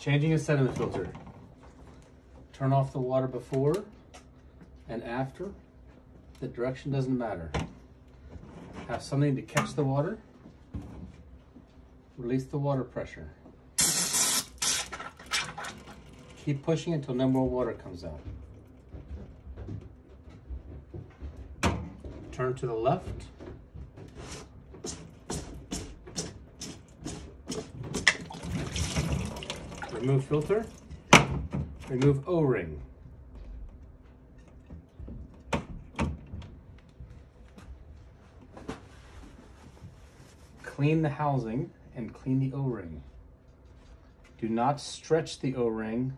Changing a sediment filter. Turn off the water before and after. The direction doesn't matter. Have something to catch the water. Release the water pressure. Keep pushing until no more water comes out. Turn to the left. Remove filter. Remove O-ring. Clean the housing and clean the O-ring. Do not stretch the O-ring.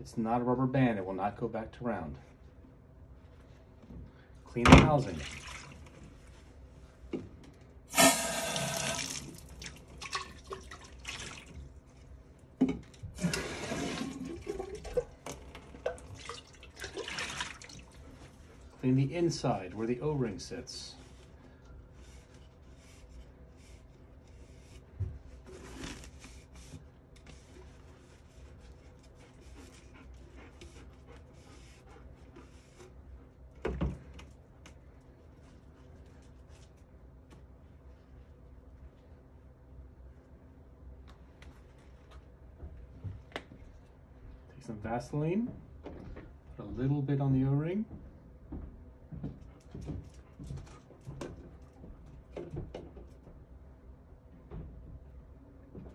It's not a rubber band. It will not go back to round. Clean the housing. Clean the inside where the O-ring sits. Take some Vaseline, put a little bit on the O-ring.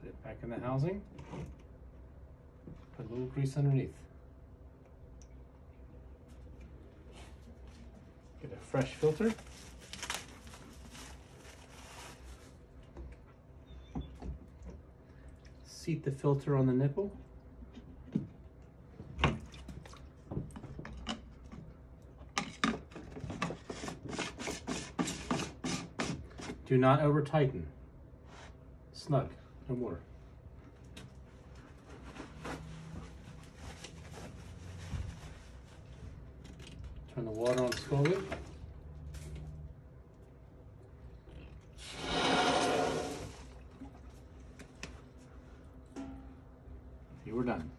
Put it back in the housing. Put a little grease underneath. Get a fresh filter. Seat the filter on the nipple. Do not over tighten. Snug, no more. Turn the water on slowly. You were done.